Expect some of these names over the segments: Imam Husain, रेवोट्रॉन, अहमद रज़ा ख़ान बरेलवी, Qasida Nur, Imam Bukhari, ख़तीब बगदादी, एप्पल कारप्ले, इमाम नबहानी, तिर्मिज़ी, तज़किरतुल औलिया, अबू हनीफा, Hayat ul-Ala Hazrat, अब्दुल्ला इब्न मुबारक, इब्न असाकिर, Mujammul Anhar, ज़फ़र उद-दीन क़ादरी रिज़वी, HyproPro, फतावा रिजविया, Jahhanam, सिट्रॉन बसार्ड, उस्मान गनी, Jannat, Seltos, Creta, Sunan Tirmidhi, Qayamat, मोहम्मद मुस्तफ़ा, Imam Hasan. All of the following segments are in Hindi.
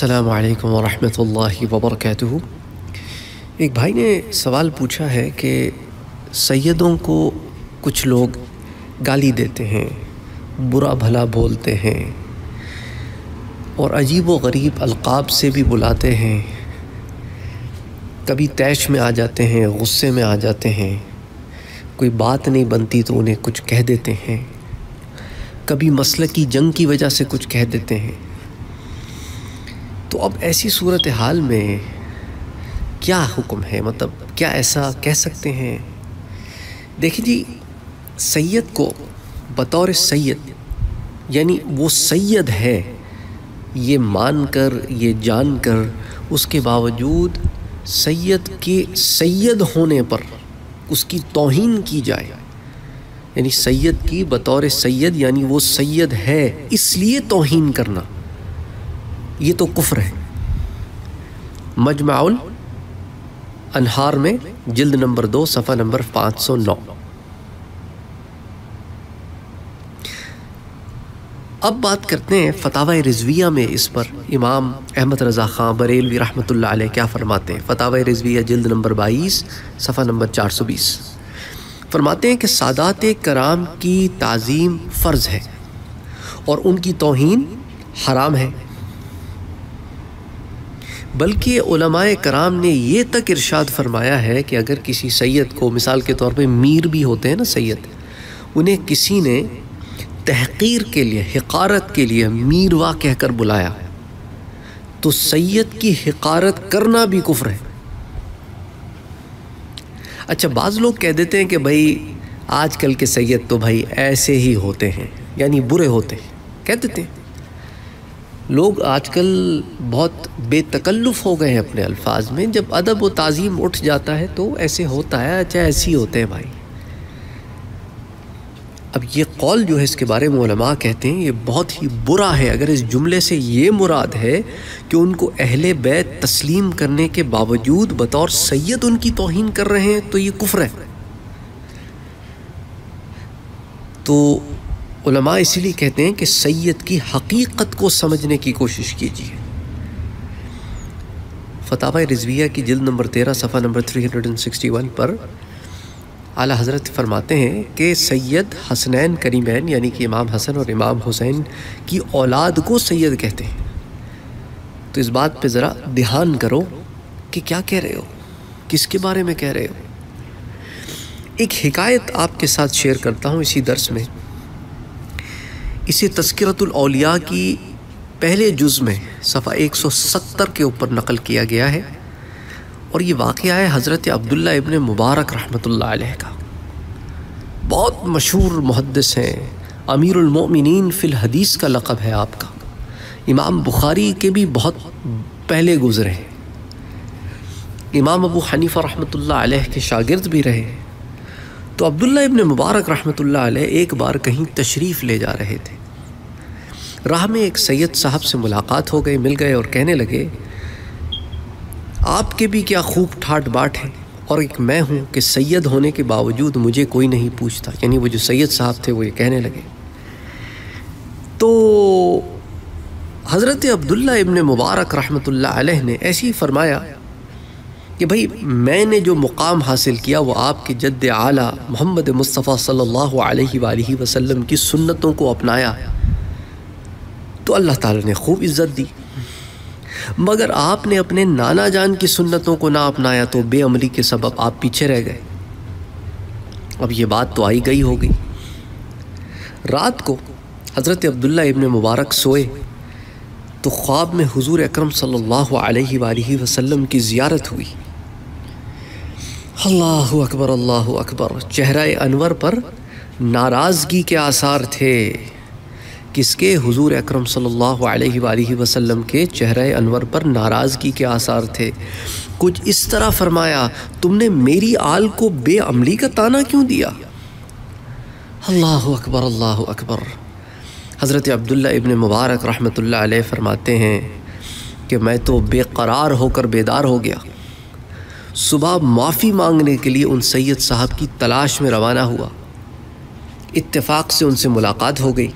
अस्सलामुअलैकुम वरहमतुल्लाहि वबरकातुहु। एक भाई ने सवाल पूछा है कि सैयदों को कुछ लोग गाली देते हैं, बुरा भला बोलते हैं और अजीब व गरीब अलक़ाब से भी बुलाते हैं, कभी तैश में आ जाते हैं, ग़ुस्से में आ जाते हैं, कोई बात नहीं बनती तो उन्हें कुछ कह देते हैं, कभी मसल की जंग की वजह से कुछ कह देते हैं। तो अब ऐसी सूरत हाल में क्या हुक्म है, मतलब क्या ऐसा कह सकते हैं? देखिए जी, सैयद को बतौर सैयद, यानी वो सैयद है ये मानकर, ये जानकर, उसके बावजूद सैयद के सैयद होने पर उसकी तौहीन की जाए, यानी सैयद की बतौर सैयद, यानी वो सैयद है इसलिए तौहीन करना, ये तो कुफ्र है। मजमाउल अनहार में जिल्द नंबर 2 सफ़ा नंबर 509। अब बात करते हैं फतावा रिजविया में, इस पर इमाम अहमद रज़ा खां बरेलवी रहमतुल्लाह अलैह क्या फ़रमाते हैं। फतावा रिजविया जिल्द नंबर 22 सफ़ा नंबर 420 फरमाते हैं कि सादात कराम की ताज़ीम फ़र्ज़ है और उनकी तौहीन हराम है, बल्कि उलमाए कराम ने ये तक इरशाद फरमाया है कि अगर किसी सैयद को, मिसाल के तौर पे मीर भी होते हैं ना सैयद, उन्हें किसी ने तहक़ीर के लिए, हिकारत के लिए मीरवा कहकर बुलाया तो सैयद की हिकारत करना भी कुफ्र है। अच्छा, बाज़ लोग कह देते हैं कि भाई आजकल के सैयद तो भाई ऐसे ही होते हैं, यानी बुरे होते हैं, कह देते हैं। लोग आजकल बहुत बेतकल्लुफ़ हो गए हैं अपने अल्फाज में, जब अदब व ताज़ीम उठ जाता है तो ऐसे होता है, अच्छा ऐसे ही होते हैं भाई। अब ये कौल जो है इसके बारे में उलमा कहते हैं ये बहुत ही बुरा है। अगर इस जुमले से ये मुराद है कि उनको अहले बैत तस्लीम करने के बावजूद बतौर सैयद उनकी तौहीन कर रहे हैं तो ये कुफ्र है। तो उलमा इसीलिए कहते हैं कि सैयद की हकीकत को समझने की कोशिश कीजिए। फतावा रिजविया की जिल्द नंबर 13 सफ़ा नंबर 361 पर आला हज़रत फरमाते हैं कि सैयद हसनैन करीमैन, यानी कि इमाम हसन और इमाम हुसैन की औलाद को सैयद कहते हैं। तो इस बात पे ज़रा ध्यान करो कि क्या कह रहे हो, किसके बारे में कह रहे हो। एक हिकायत आपके साथ शेयर करता हूँ इसी दर्स में, इसे तज़किरतुल औलिया की पहले जुज़ में सफ़ा 170 के ऊपर नकल किया गया है और ये वाक़या है हज़रत अब्दुल्ला इब्न मुबारक रहमतुल्लाह अलैह का। बहुत मशहूर मुहद्दिस हैं, अमीरुल मोमिनीन फ़िल हदीस का लक़ब है आपका, इमाम बुखारी के भी बहुत पहले गुज़रे हैं, इमाम अबू हनीफा रहमतुल्लाह अलैह के शागिर्द भी रहे। तो अब्दुल्ला इब्न मुबारक रहमतुल्लाह अलैह एक बार कहीं तशरीफ़ ले जा रहे थे, राह में एक सैयद साहब से मुलाकात हो गई, मिल गए और कहने लगे आपके भी क्या खूब ठाट बाट है और एक मैं हूँ कि सैयद होने के बावजूद मुझे कोई नहीं पूछता, यानी वो जो सैयद साहब थे वो ये कहने लगे। तो हज़रत अब्दुल्ला इब्न मुबारक रहमतुल्लाह अलैह ने ऐसे ही फरमाया कि भाई मैंने जो मुकाम हासिल किया वो आपके जद्द आला मोहम्मद मुस्तफ़ा सल्लल्लाहु अलैहि वसल्लम की सुन्नतों को अपनाया तो अल्लाह ताला ने खूब इज़्ज़त दी, मगर आपने अपने नाना जान की सुन्नतों को ना अपनाया तो बेअमली के सबब आप पीछे रह गए। अब ये बात तो आई गई हो गई। रात को हज़रत अब्दुल्ला इब्न मुबारक सोए तो ख्वाब में हुजूर अकरम सल्लल्लाहु अलैहि वसल्लम की ज़ियारत हुई। अल्लाहु अकबर, अल्लाहु अकबर। चेहरे अनवर पर नाराज़गी के आसार थे। किसके? हुजूर अकरम सल्लल्लाहु अलैहि वसल्लम के चेहरे अनवर पर नाराज़गी के आसार थे। कुछ इस तरह फरमाया, तुमने मेरी आल को बेअमली का ताना क्यों दिया? अल्लाहु अकबर, अल्लाहु अकबर। हज़रत अब्दुल्ला इब्न मुबारक रहमतुल्लाह अलैह फरमाते हैं कि मैं तो बेक़रार होकर बेदार हो गया, सुबह माफ़ी मांगने के लिए उन सैयद साहब की तलाश में रवाना हुआ, इत्तेफाक से उनसे मुलाकात हो गई।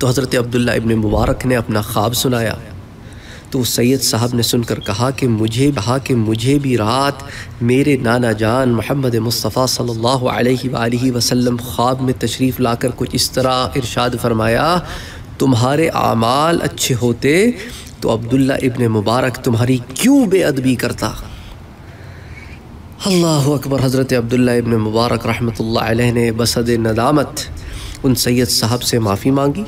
तो हज़रत अब्दुल्ला इब्न मुबारक ने अपना ख्वाब सुनाया तो सैयद साहब ने सुनकर कहा कि मुझे भी रात मेरे नाना जान मोहम्मद मुस्तफ़ा सल्लल्लाहु अलैहि वसल्लम ख्वाब में तशरीफ़ लाकर कुछ इस तरह इरशाद फरमाया, तुम्हारे आमाल अच्छे होते तो अब्दुल्ला इब्न मुबारक तुम्हारी क्यों बेअदबी करता। अल्लाहु अकबर। हज़रत अब्दुल्ला इब्न मुबारक रहमतुल्लाह अलैह ने बसद नदामत उन सैयद साहब से माफ़ी मांगी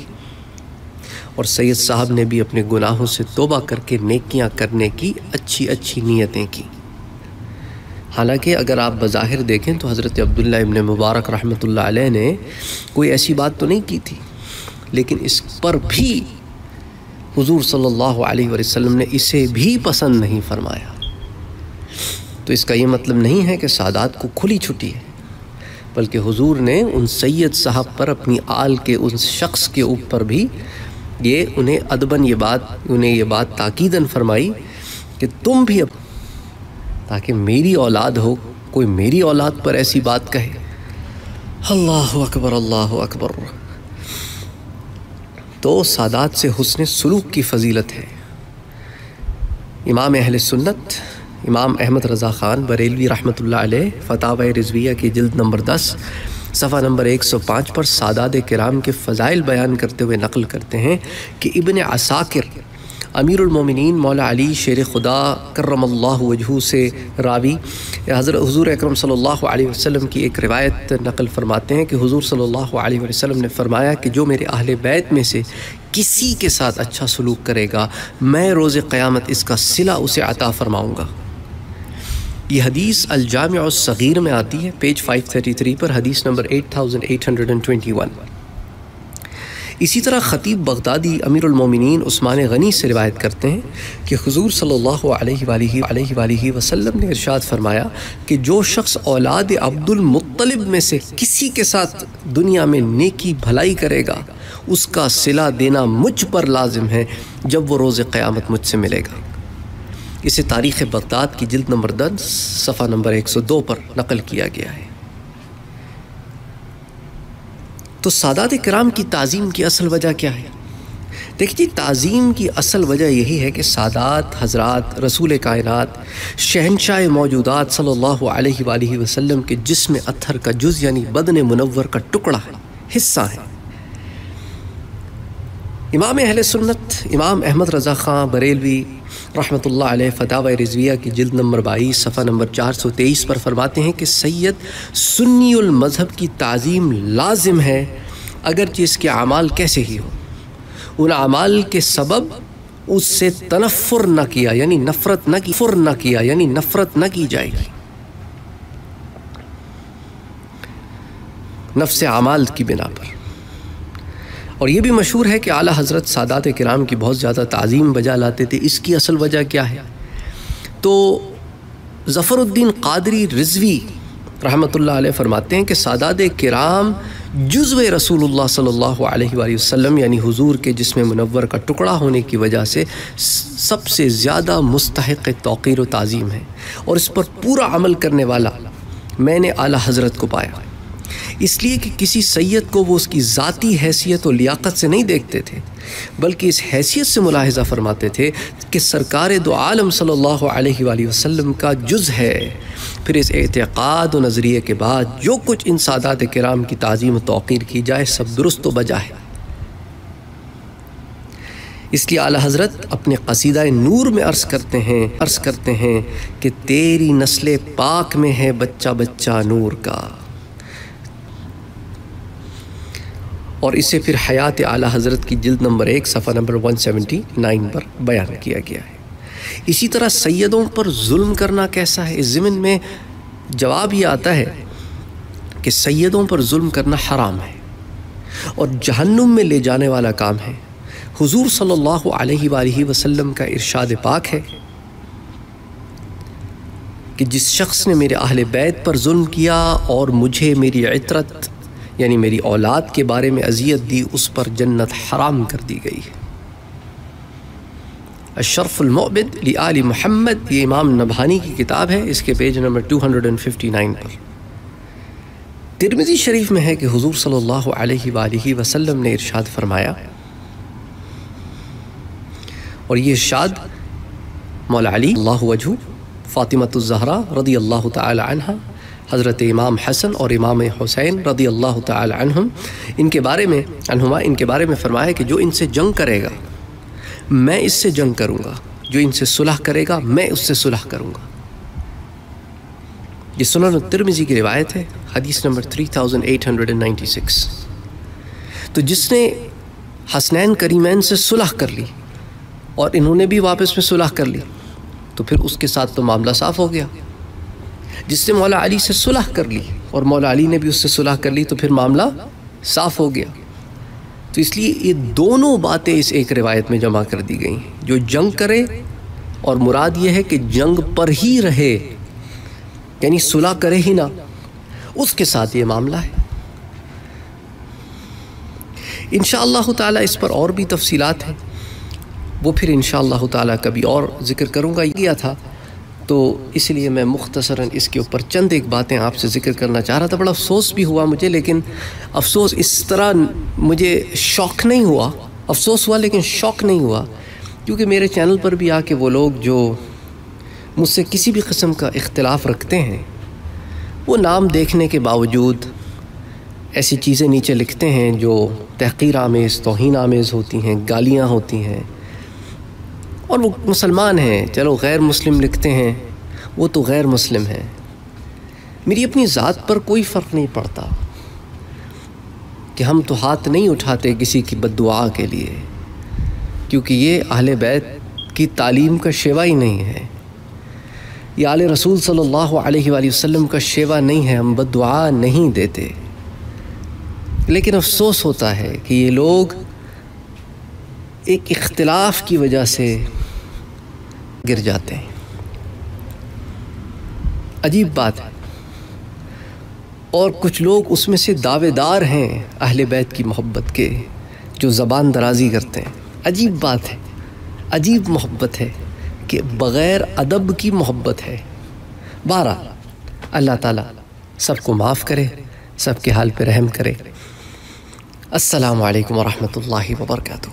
और सैयद साहब ने भी अपने गुनाहों से तौबा करके नेकियां करने की अच्छी अच्छी नियतें की। हालांकि अगर आप बज़ाहिर देखें तो हज़रत अब्दुल्ला इब्न मुबारक रहमतुल्लाह अलैह ने कोई ऐसी बात तो नहीं की थी, लेकिन इस पर भी हुज़ूर सल्लल्लाहु अलैहि वसल्लम ने इसे भी पसंद नहीं फरमाया। तो इसका ये मतलब नहीं है कि सादात को खुली छुट्टी है, बल्कि हुज़ूर ने उन सैयद साहब पर, अपनी आल के उन शख्स के ऊपर भी ये उन्हें अदबन ये बात ताकीदन फरमाई कि तुम भी, ताकि मेरी औलाद हो, कोई मेरी औलाद पर ऐसी बात कहे। अल्लाहु अकबर, अल्लाहु अकबर। तो सादात से हुस्न सुलूक की फजीलत है। इमाम अहल सुन्नत इमाम अहमद रज़ा ख़ान बरेलवी रहमतुल्लाह अलैह फतावा रिज़विया की जिल्द नंबर 10 सफ़ा नंबर 105 पर सादात किराम के फ़ज़ाइल बयान करते हुए नकल करते हैं कि इब्न असाकिर अमीरुल मोमिनीन मौला अली शेर खुदा कर्रमल्लाहु वजहू से रावी हुज़ूर अकरम सल्लल्लाहु अलैहि वसल्लम की एक रिवायत नकल फरमाते हैं कि हुज़ूर सल्लल्लाहु अलैहि वसल्लम ने फ़रमाया कि जो मेरे अहले बैत में से किसी के साथ अच्छा सलूक करेगा मैं रोज़ क़यामत इसका सिला उसे अता फ़रमाऊँगा। ये हदीस अल-जामिउस सगीर में आती है, पेज 533 पर, हदीस नंबर 8821। इसी तरह ख़तीब बगदादी अमीरुल मोमिनीन उस्मान गनी से रिवायत करते हैं कि हुज़ूर सल्लल्लाहु अलैहि वसल्लम ने इरशाद फरमाया कि जो शख्स औलाद अब्दुल मुत्तलिब में से किसी के साथ दुनिया में नेकी भलाई करेगा उसका सिला देना मुझ पर लाजिम है जब वो रोज़ क़यामत मुझसे मिलेगा। इसे तारीख़ बगदाद की जिल्द नंबर 10 सफ़ा नंबर 102 पर नकल किया गया है। तो सादात किराम की ताज़ीम की असल वजह क्या है? देखिए, ताज़ीम की असल वजह यही है कि सादात हज़रात रसूल कायनात शहनशाह मौजूदात सल्लल्लाहु अलैहि वसल्लम के जिस्म अत्थर का जुज़ यानी बदन मुनव्वर का टुकड़ा है, हिस्सा है। इमाम अहले सुन्नत इमाम अहमद रज़ा ख़ान बरेलवी रहमतुल्लाह अलैह फतावा रिज़विया की जिल्द नंबर 22 सफ़ा नंबर 423 पर फरमाते हैं कि सैयद सुन्नीउल मज़हब की ताज़ीम लाजिम है अगरचि इसके अमाल कैसे ही हो, उन अमाल के सबब उससे तनफ़ुर न किया यानी नफ़रत न की जाएगी। नफ़्स अमाल की बिना पर। और ये भी मशहूर है कि आला हज़रत सादात किराम की बहुत ज़्यादा ताज़ीम बजा लाते थे। इसकी असल वजह क्या है? तो ज़फ़र उद-दीन क़ादरी रिज़वी रहमतुल्लाह अलैह फरमाते हैं कि सादात किराम जुज़्व रसूलुल्लाह सल्लल्लाहु अलैहि वसल्लम यानी हुज़ूर के जिस्म मुनव्वर का टुकड़ा होने की वजह से सबसे ज़्यादा मुस्तहिक़ तौक़ीर व ताज़ीम है, और इस पर पूरा अमल करने वाला मैंने आला हज़रत को पाया। इसलिए कि किसी सैयद को वो उसकी ज़ाती हैसियत और लियाकत से नहीं देखते थे, बल्कि इस हैसियत से मुलाहिज़ा फरमाते थे कि सरकार दो आलम सल्लल्लाहु अलैहि वसल्लम का जुज़ है। फिर इस एतक़ाद और नज़रिए के बाद जो कुछ इन सादात किराम की ताज़ीम तौक़ीर की जाए सब दुरुस्त बजा है। इसलिए आला हज़रत अपने क़सीदा नूर में अर्ज़ करते हैं कि तेरी नस्ल पाक में है बच्चा बच्चा नूर का। और इसे फिर हयात आला हज़रत की जिल्द नंबर 1 सफ़ा नंबर 179 पर बयान किया गया है। इसी तरह सैयदों पर जुल्म करना कैसा है, इस ज़िमन में जवाब ये आता है कि सैयदों पर जुल्म करना हराम है और जहन्नुम में ले जाने वाला काम है। हुज़ूर सल्लल्लाहु अलैहि वसल्लम का इरशाद पाक है कि जिस शख्स ने मेरे अहले बैत पर जुल्म किया और मुझे मेरी इतरत यानी मेरी औलाद के बारे में अजियत दी उस पर जन्नत हराम कर दी गई है। अशरफुल मुअब्बद आली मुहम्मद, ये इमाम नबहानी की किताब है, इसके पेज नंबर 259 पर। तिर्मिज़ी शरीफ में है कि हुज़ूर सल्लल्लाहु अलैहि वसल्लम ने इरशाद फरमाया, और ये इरशाद मौला अली अल्लाहु वजहू, फ़ातिमतु ज़हरा रदी अल्लाह ताला अन्हा, हज़रत इमाम हसन और इमाम हुसैन रदी अल्लाह ताला अन्हुम इनके बारे में फरमाया कि जो इनसे जंग करेगा मैं इससे जंग करूँगा, जो इनसे सुलह करेगा मैं उससे सुलह करूँगा। ये सुनन तिर्मिज़ी की रिवायत है, हदीस नंबर 3896। तो जिसने हसनैन करीमैन से सुलह कर ली और इन्होंने भी वापस में सुलह कर ली तो फिर उसके साथ तो मामला साफ़ हो गया। जिसने मौला अली से सुलह कर ली और मौला अली ने भी उससे सुलह कर ली तो फिर मामला साफ़ हो गया। तो इसलिए ये दोनों बातें इस एक रिवायत में जमा कर दी गई, जो जंग करे और मुराद ये है कि जंग पर ही रहे, यानी सुलह करे ही ना, उसके साथ ये मामला है। इंशाअल्लाह ताला इस पर और भी तफसीलात हैं, वो फिर इंशाअल्लाह ताला कभी और ज़िक्र करूँगा किया था, तो इसलिए मैं मुख्तसरन इसके ऊपर चंद एक बातें आपसे ज़िक्र करना चाह रहा था। बड़ा अफसोस भी हुआ मुझे, लेकिन अफसोस इस तरह मुझे शौक़ नहीं हुआ, अफसोस हुआ लेकिन शौक़ नहीं हुआ, क्योंकि मेरे चैनल पर भी आके वो लोग जो मुझसे किसी भी किस्म का इख्तिलाफ़ रखते हैं वो नाम देखने के बावजूद ऐसी चीज़ें नीचे लिखते हैं जो तहक़ीर आमेज़, तौहीन आमेज़ होती हैं, गालियाँ होती हैं। और वो मुसलमान हैं, चलो गैर मुस्लिम लिखते हैं, वो तो गैर मुस्लिम हैं। मेरी अपनी ज़ात पर कोई फ़र्क नहीं पड़ता कि हम तो हाथ नहीं उठाते किसी की बद्दुआ के लिए, क्योंकि ये अहले बैत की तालीम का शेवा ही नहीं है, ये आले रसूल सल्लल्लाहु अलैहि वसल्लम का शेवा नहीं है, हम बद्दुआ नहीं देते। लेकिन अफसोस होता है कि ये लोग एक इख्तिलाफ की वजह से गिर जाते हैं। अजीब बात है। और कुछ लोग उसमें से दावेदार हैं अहले बैत की मोहब्बत के, जो ज़बान दराजी करते हैं। अजीब बात है, अजीब मोहब्बत है कि बग़ैर अदब की मोहब्बत है। बहरहाल अल्लाह ताला सबको माफ़ करे, सबके हाल पे रहम करे। अस्सलामुअलैकुम वरहमतुल्लाहि वबरकातुह।